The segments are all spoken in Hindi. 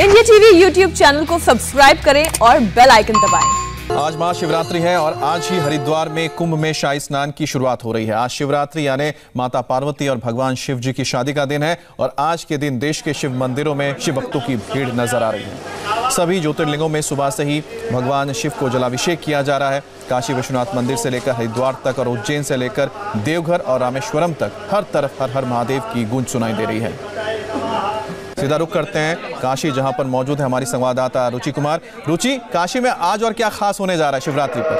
इंडिया टीवी यूट्यूब चैनल को सब्सक्राइब करें और बेल आइकन दबाएं। आज महाशिवरात्रि है और आज ही हरिद्वार में कुंभ में शाही स्नान की शुरुआत हो रही है। आज शिवरात्रि यानी माता पार्वती और भगवान शिव जी की शादी का दिन है और आज के दिन देश के शिव मंदिरों में शिव भक्तों की भीड़ नजर आ रही है। सभी ज्योतिर्लिंगों में सुबह से ही भगवान शिव को जलाभिषेक किया जा रहा है। काशी विश्वनाथ मंदिर से लेकर हरिद्वार तक और उज्जैन से लेकर देवघर और रामेश्वरम तक हर तरफ हर हर महादेव की गूंज सुनाई दे रही है। सीधा रुख करते हैं काशी, जहां पर मौजूद है हमारी संवाददाता रुचि कुमार। रुचि, काशी में आज और क्या खास होने जा रहा है शिवरात्रि पर?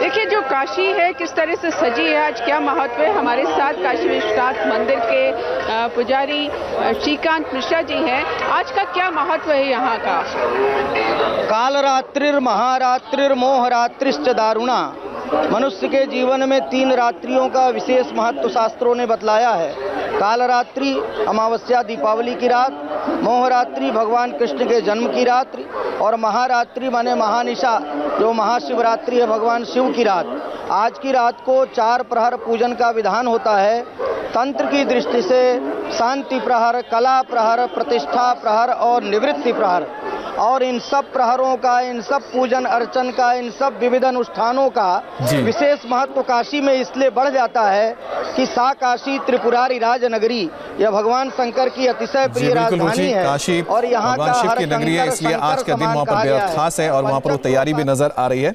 देखिए, जो काशी है किस तरह से सजी है, आज क्या महत्व है। हमारे साथ काशी विश्वनाथ मंदिर के पुजारी श्रीकांत मिश्रा जी हैं। आज का क्या महत्व है यहाँ का? कालरात्रि महारात्रि मोहरात्रिश्च दारुणा। मनुष्य के जीवन में तीन रात्रियों का विशेष महत्व शास्त्रों ने बतलाया है। कालरात्रि अमावस्या दीपावली की रात, मोहरात्रि भगवान कृष्ण के जन्म की रात्रि और महारात्रि माने महानिशा जो महाशिवरात्रि है भगवान शिव की रात। आज की रात को चार प्रहर पूजन का विधान होता है। तंत्र की दृष्टि से शांति प्रहर, कला प्रहर, प्रतिष्ठा प्रहर और निवृत्ति प्रहर, और इन सब प्रहरों का, इन सब पूजन अर्चन का, इन सब विविध अनुष्ठानों का विशेष महत्व काशी में इसलिए बढ़ जाता है कि सा काशी त्रिपुरारी राजनगरी, यह भगवान शंकर की अतिशय प्रिय राजधानी है और यहाँ का हर नगरी है, इसलिए आज का दिन वहाँ पर बेहद खास है और वहाँ पर तैयारी भी नजर आ रही है।